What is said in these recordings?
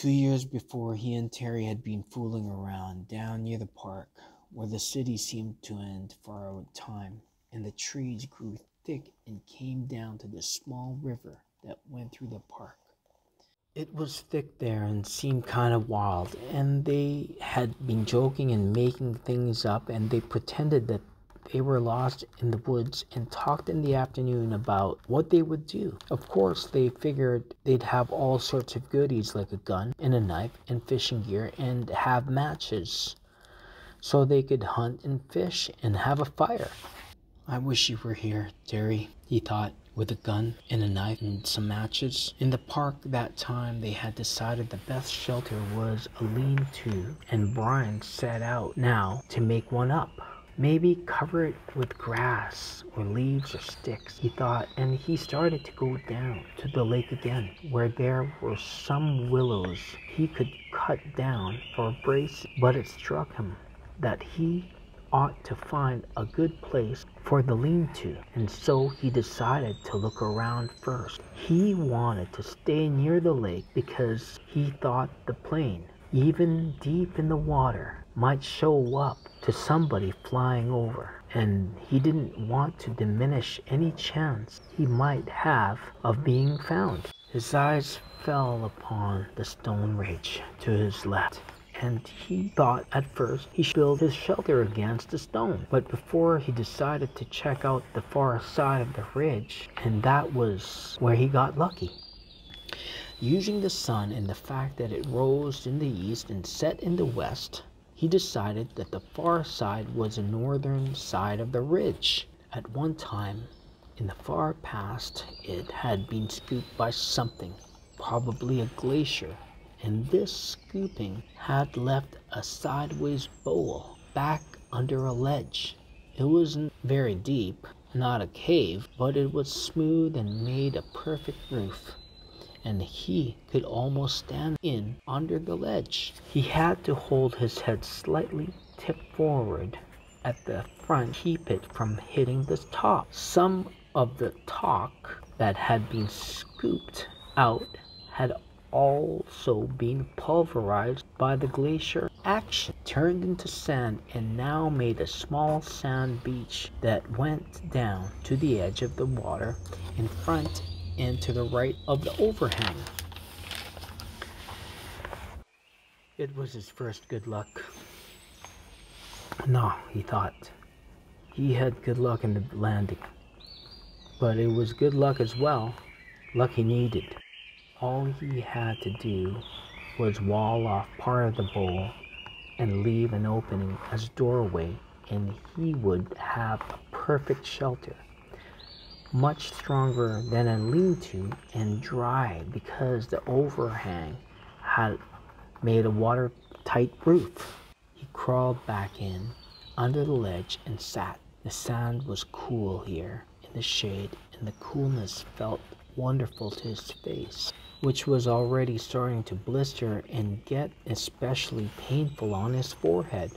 2 years before, he and Terry had been fooling around down near the park, where the city seemed to end far out of time, and the trees grew thick and came down to the small river that went through the park. It was thick there and seemed kind of wild, and they had been joking and making things up, and they pretended that they were lost in the woods and talked in the afternoon about what they would do. Of course, they figured they'd have all sorts of goodies like a gun and a knife and fishing gear and have matches, so they could hunt and fish and have a fire. I wish you were here, Terry, he thought, with a gun and a knife and some matches. In the park that time, they had decided the best shelter was a lean-to, and Brian set out now to make one up. Maybe cover it with grass or leaves or sticks, he thought, and he started to go down to the lake again, where there were some willows he could cut down for a brace, but it struck him that he ought to find a good place for the lean-to, and so he decided to look around first. He wanted to stay near the lake because he thought the plane, even deep in the water, might show up to somebody flying over, and he didn't want to diminish any chance he might have of being found. His eyes fell upon the stone ridge to his left, and he thought at first he should build his shelter against the stone. But before he decided to check out the far side of the ridge, and that was where he got lucky. Using the sun and the fact that it rose in the east and set in the west, he decided that the far side was the northern side of the ridge. At one time, in the far past, it had been scooped by something, probably a glacier, and this scooping had left a sideways bowl back under a ledge. It wasn't very deep, not a cave, but it was smooth and made a perfect roof, and he could almost stand in under the ledge. He had to hold his head slightly tipped forward at the front to keep it from hitting the top. Some of the talk that had been scooped out had also being pulverized by the glacier action, turned into sand, and now made a small sand beach that went down to the edge of the water in front and to the right of the overhang. It was his first good luck. No, he thought. He had good luck in the landing, but it was good luck as well, luck he needed. All he had to do was wall off part of the bowl and leave an opening as a doorway, and he would have a perfect shelter, much stronger than a lean-to and dry because the overhang had made a watertight roof. He crawled back in under the ledge and sat. The sand was cool here in the shade, and the coolness felt wonderful to his face, which was already starting to blister and get especially painful on his forehead,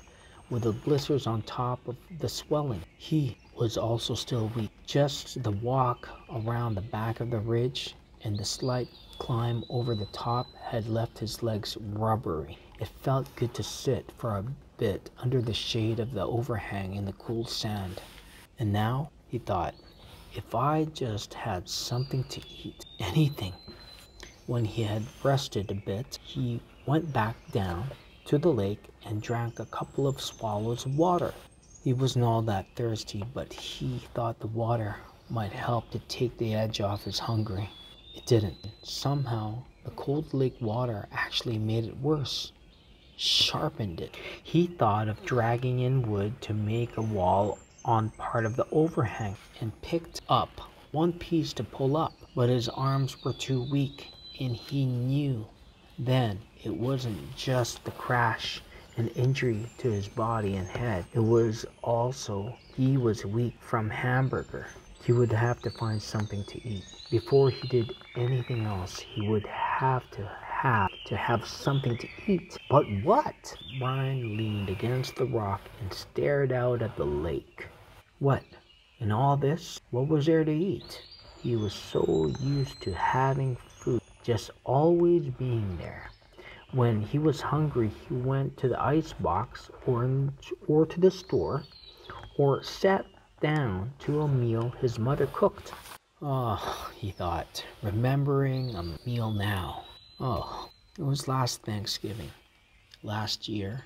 with the blisters on top of the swelling. He was also still weak. Just the walk around the back of the ridge and the slight climb over the top had left his legs rubbery. It felt good to sit for a bit under the shade of the overhang in the cool sand. And now, he thought, if I just had something to eat, anything. When he had rested a bit, he went back down to the lake and drank a couple of swallows of water. He wasn't all that thirsty, but he thought the water might help to take the edge off his hunger. It didn't. Somehow, the cold lake water actually made it worse, sharpened it. He thought of dragging in wood to make a wall on part of the overhang and picked up one piece to pull up, but his arms were too weak, and he knew then it wasn't just the crash and injury to his body and head. It was also he was weak from hamburger. He would have to find something to eat. Before he did anything else, he would have to have something to eat. But what? Brian leaned against the rock and stared out at the lake. What? In all this? What was there to eat? He was so used to having food just always being there. When he was hungry, he went to the icebox or to the store, or sat down to a meal his mother cooked. Oh, he thought, remembering a meal now. Oh, it was last Thanksgiving, last year,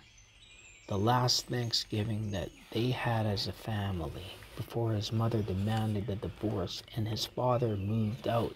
the last Thanksgiving that they had as a family before his mother demanded the divorce and his father moved out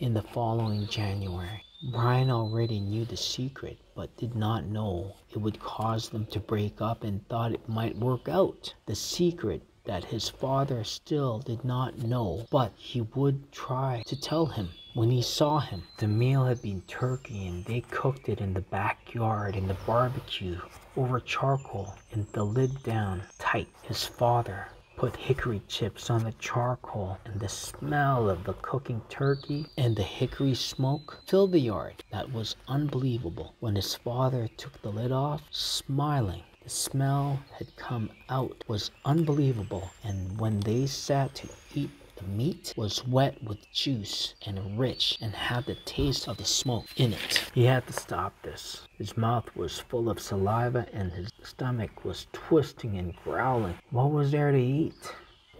in the following January. Brian already knew the secret, but did not know it would cause them to break up and thought it might work out. The secret that his father still did not know, but he would try to tell him when he saw him. The meal had been turkey, and they cooked it in the backyard in the barbecue over charcoal and the lid down tight. His father put hickory chips on the charcoal, and the smell of the cooking turkey and the hickory smoke filled the yard. That was unbelievable. When his father took the lid off, smiling, the smell had come out. It was unbelievable. And when they sat to eat, the meat was wet with juice and rich and had the taste of the smoke in it. He had to stop this. His mouth was full of saliva and his stomach was twisting and growling. What was there to eat?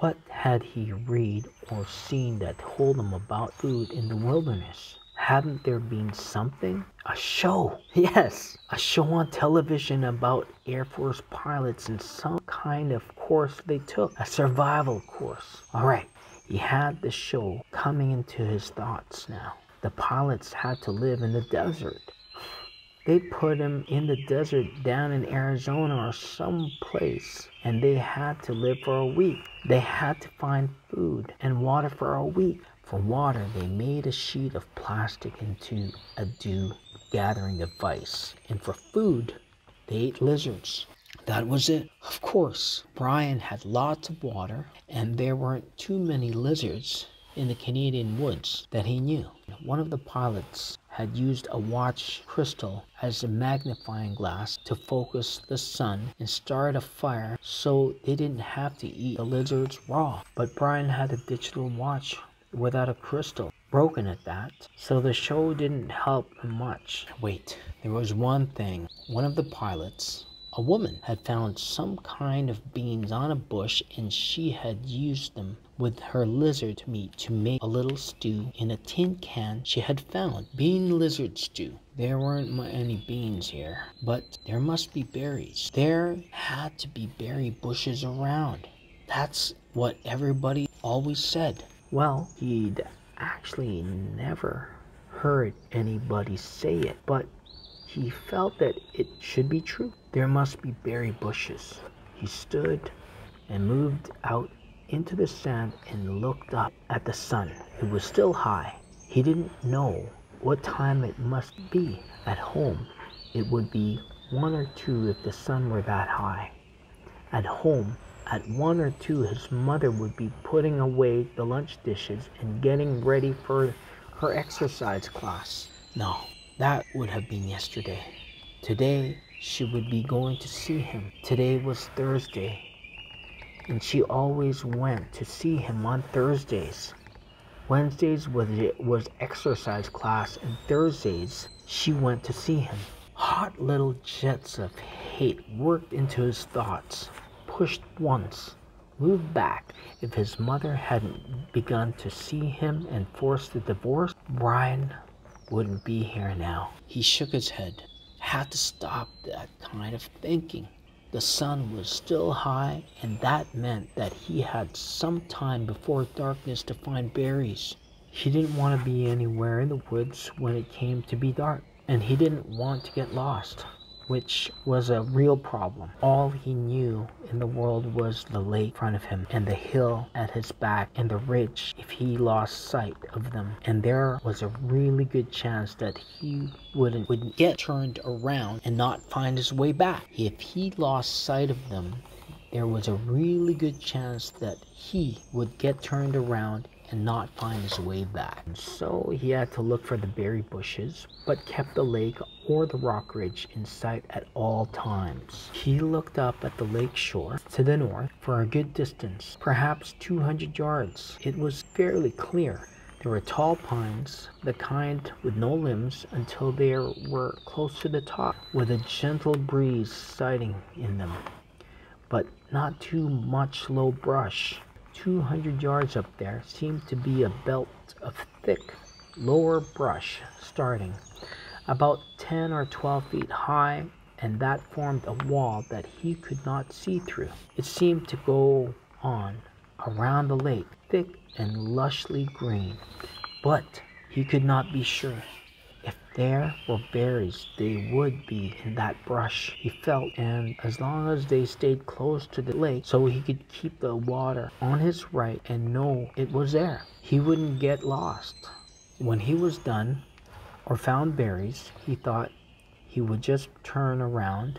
What had he read or seen that told him about food in the wilderness? Hadn't there been something? A show. Yes, a show on television about Air Force pilots and some kind of course they took. A survival course. All right. He had the show coming into his thoughts now. The pilots had to live in the desert. They put him in the desert down in Arizona or some place, and they had to live for a week. They had to find food and water for a week. For water, they made a sheet of plastic into a dew gathering device. And for food, they ate lizards. That was it. Of course, Brian had lots of water, and there weren't too many lizards in the Canadian woods that he knew. One of the pilots had used a watch crystal as a magnifying glass to focus the sun and start a fire so they didn't have to eat the lizards raw. But Brian had a digital watch without a crystal, broken at that, so the show didn't help him much. Wait, there was one thing. One of the pilots, a woman, had found some kind of beans on a bush, and she had used them with her lizard meat to make a little stew in a tin can she had found. Bean lizard stew. There weren't any beans here, but there must be berries. There had to be berry bushes around. That's what everybody always said. Well, he'd actually never heard anybody say it, but he felt that it should be true. There must be berry bushes. He stood and moved out into the sand and looked up at the sun. It was still high. He didn't know what time it must be. At home, it would be 1 or 2 if the sun were that high. At home, at 1 or 2, his mother would be putting away the lunch dishes and getting ready for her exercise class. No, that would have been yesterday. Today, she would be going to see him. Today was Thursday, and she always went to see him on Thursdays. Wednesdays was exercise class, and Thursdays she went to see him. Hot little jets of hate worked into his thoughts. Pushed once, moved back. If his mother hadn't begun to see him and forced the divorce, Brian wouldn't be here now. He shook his head. Had to stop that kind of thinking. The sun was still high, and that meant that he had some time before darkness to find berries. He didn't want to be anywhere in the woods when it came to be dark, and he didn't want to get lost, which was a real problem. All he knew in the world was the lake in front of him and the hill at his back and the ridge if he lost sight of them. And there was a really good chance that he would get turned around and not find his way back. If he lost sight of them, there was a really good chance that he would get turned around and not find his way back. So he had to look for the berry bushes, but kept the lake or the rock ridge in sight at all times. He looked up at the lake shore to the north for a good distance, perhaps 200 yards. It was fairly clear. There were tall pines, the kind with no limbs, until they were close to the top, with a gentle breeze sighing in them, but not too much low brush. 200 yards up there seemed to be a belt of thick, lower brush starting about 10 or 12 feet high, and that formed a wall that he could not see through. It seemed to go on around the lake, thick and lushly green, but he could not be sure. If there were berries, they would be in that brush, he felt, and as long as they stayed close to the lake so he could keep the water on his right and know it was there, he wouldn't get lost. When he was done, or found berries, he thought he would just turn around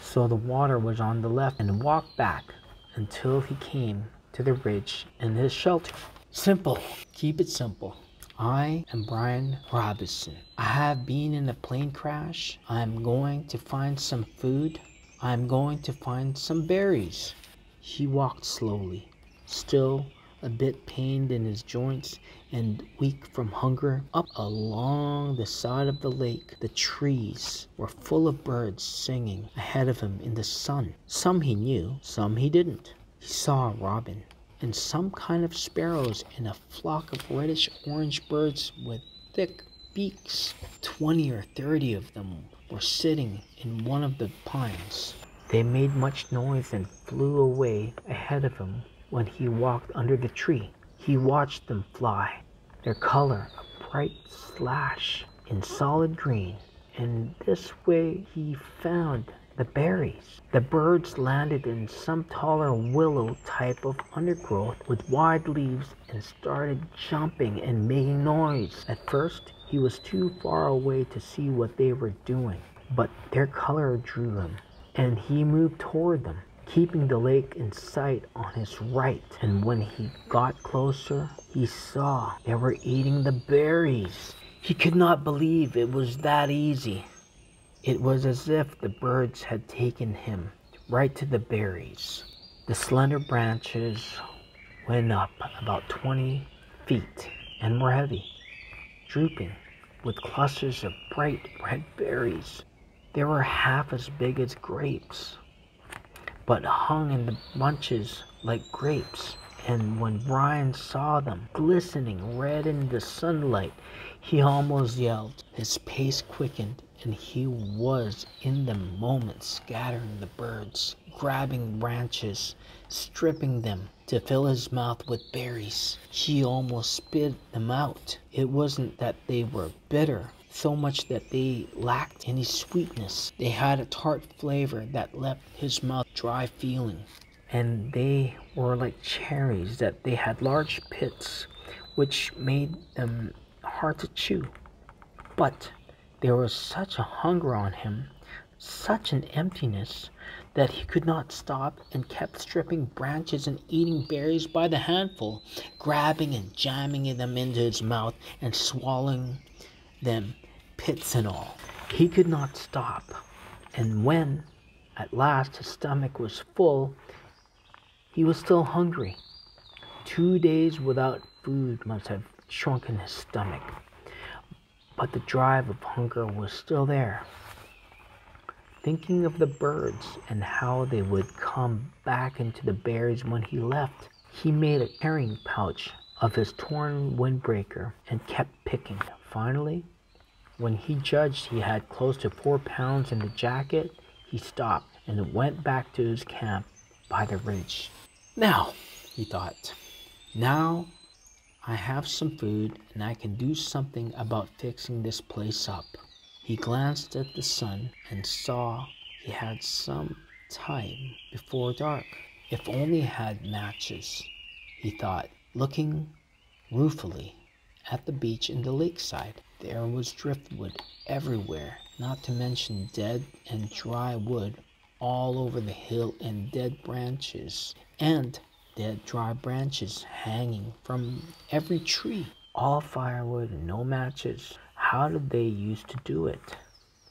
so the water was on the left and walk back until he came to the ridge and his shelter. Simple. Keep it simple. I am Brian Robinson. I have been in a plane crash. I am going to find some food. I am going to find some berries. He walked slowly, still a bit pained in his joints and weak from hunger. Up along the side of the lake, the trees were full of birds singing ahead of him in the sun. Some he knew, some he didn't. He saw a robin and some kind of sparrows and a flock of reddish-orange birds with thick beaks. 20 or 30 of them were sitting in one of the pines. They made much noise and flew away ahead of him when he walked under the tree. He watched them fly, their color a bright slash in solid green, and this way he found the berries. The birds landed in some taller willow type of undergrowth with wide leaves and started jumping and making noise. At first, he was too far away to see what they were doing, but their color drew him, and he moved toward them, keeping the lake in sight on his right. And when he got closer, he saw they were eating the berries. He could not believe it was that easy. It was as if the birds had taken him right to the berries. The slender branches went up about 20 feet and were heavy, drooping with clusters of bright red berries. They were half as big as grapes, but hung in the bunches like grapes. And when Brian saw them glistening red in the sunlight, he almost yelled. His pace quickened, and he was in the moment scattering the birds, grabbing branches, stripping them to fill his mouth with berries. He almost spit them out. It wasn't that they were bitter, so much that they lacked any sweetness. They had a tart flavor that left his mouth dry feeling, and they were like cherries that they had large pits, which made them hard to chew. But there was such a hunger on him, such an emptiness, that he could not stop and kept stripping branches and eating berries by the handful, grabbing and jamming them into his mouth and swallowing them, pits and all. He could not stop, and when at last his stomach was full, he was still hungry. 2 days without food must have shrunken his stomach, but the drive of hunger was still there. Thinking of the birds and how they would come back into the berries when he left, he made a carrying pouch of his torn windbreaker and kept picking. Finally, when he judged he had close to 4 pounds in the jacket, he stopped and went back to his camp by the ridge. Now, he thought, now I have some food and I can do something about fixing this place up. He glanced at the sun and saw he had some time before dark. If only he had matches, he thought, looking ruefully at the beach and the lakeside. There was driftwood everywhere, not to mention dead and dry wood all over the hill, and dead dry branches hanging from every tree. All firewood and no matches. How did they used to do it?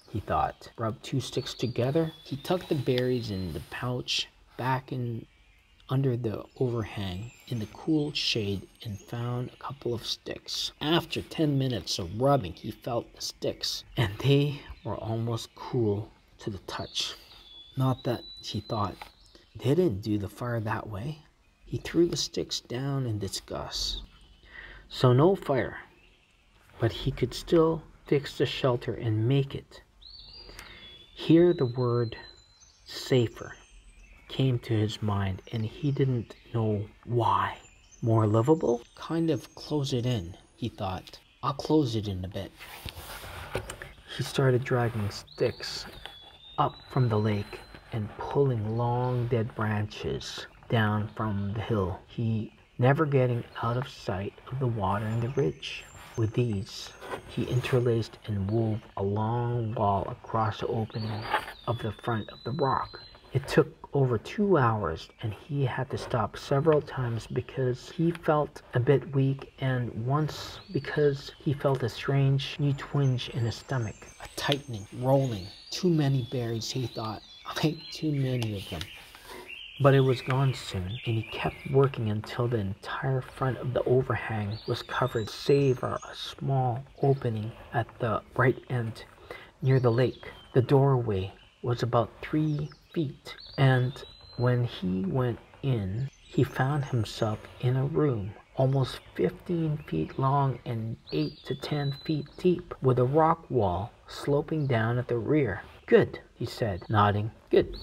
He thought. Rub 2 sticks together. He tucked the berries in the pouch back in under the overhang in the cool shade and found a couple of sticks. After 10 minutes of rubbing, he felt the sticks, and they were almost cool to the touch. Not that, he thought, they didn't do the fire that way. He threw the sticks down in disgust. So no fire, but he could still fix the shelter and make it. Here the word safer came to his mind, and he didn't know why. More livable? Kind of close it in, he thought. I'll close it in a bit. He started dragging sticks up from the lake and pulling long dead branches down from the hill. He never getting out of sight of the water and the ridge. With these, he interlaced and wove a long wall across the opening of the front of the rock. It took over 2 hours, and he had to stop several times because he felt a bit weak, and once because he felt a strange new twinge in his stomach. A tightening, rolling. Too many berries, he thought. I ate too many of them. But it was gone soon, and he kept working until the entire front of the overhang was covered, save for a small opening at the right end near the lake. The doorway was about 3 feet, and when he went in, he found himself in a room almost 15 feet long and 8 to 10 feet deep, with a rock wall sloping down at the rear. Good, he said, nodding. Good.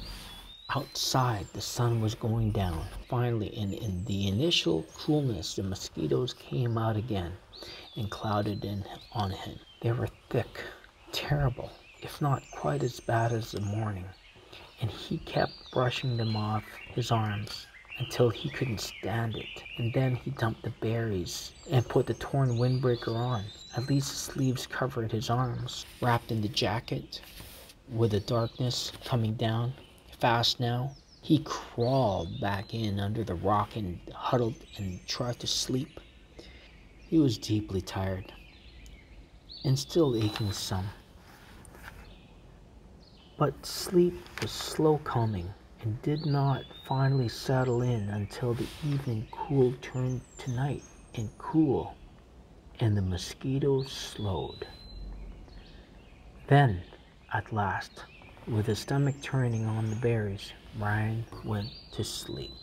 Outside, the sun was going down. Finally, and in the initial coolness, the mosquitoes came out again and clouded in on him. They were thick, terrible, if not quite as bad as the morning, and he kept brushing them off his arms until he couldn't stand it. And then he dumped the berries and put the torn windbreaker on. At least the sleeves covered his arms. Wrapped in the jacket, with the darkness coming down fast now, he crawled back in under the rock and huddled and tried to sleep. He was deeply tired and still aching some. But sleep was slow coming and did not finally settle in until the evening cool turned to night and cool, and the mosquitoes slowed. Then, at last, with his stomach turning on the berries, Ryan went to sleep.